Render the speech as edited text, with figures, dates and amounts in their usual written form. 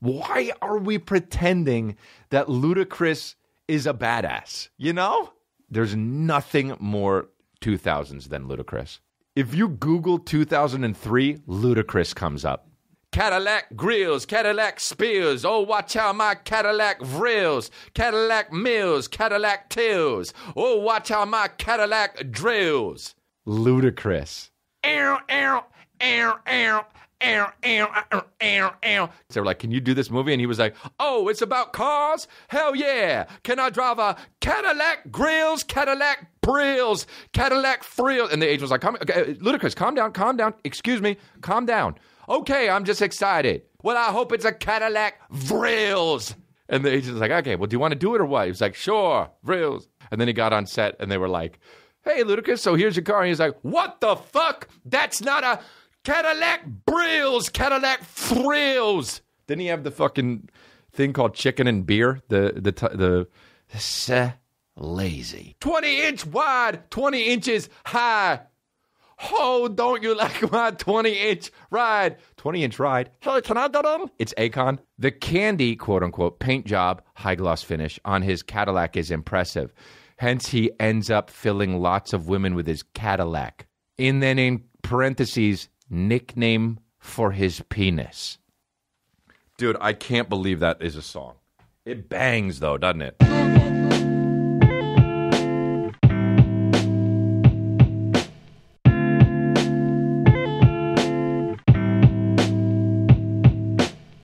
Why are we pretending that Ludacris is a badass? You know? There's nothing more 2000s than Ludacris. If you Google 2003, Ludacris comes up. Cadillac grills, Cadillac spills. Oh, watch how my Cadillac vrills. Cadillac mills, Cadillac tills. Oh, watch how my Cadillac drills. Ludacris. Ow, ow, ow, ow. Ow, ow, ow, ow, ow. They were like, can you do this movie? And he was like, oh, it's about cars? Hell yeah. Can I drive a Cadillac grills, Cadillac brills, Cadillac frills? And the agent was like, okay, Ludacris, calm down, calm down. Excuse me, calm down. Okay, I'm just excited. Well, I hope it's a Cadillac vrills. And the agent was like, okay, well, do you want to do it or what? He was like, sure, vrills. And then he got on set and they were like, hey, Ludacris, so here's your car. And he's like, what the fuck? That's not a... Cadillac brills, Cadillac frills. Didn't he have the fucking thing called chicken and beer? Lazy. 20-inch wide, 20 inches high. Oh, don't you like my 20-inch ride? 20-inch ride. Hey, can I do them? It's Akon. The candy, quote unquote, paint job, high gloss finish on his Cadillac is impressive. Hence, he ends up filling lots of women with his Cadillac. And then in parentheses, nickname for his penis. Dude, I can't believe that is a song. It bangs though, doesn't it?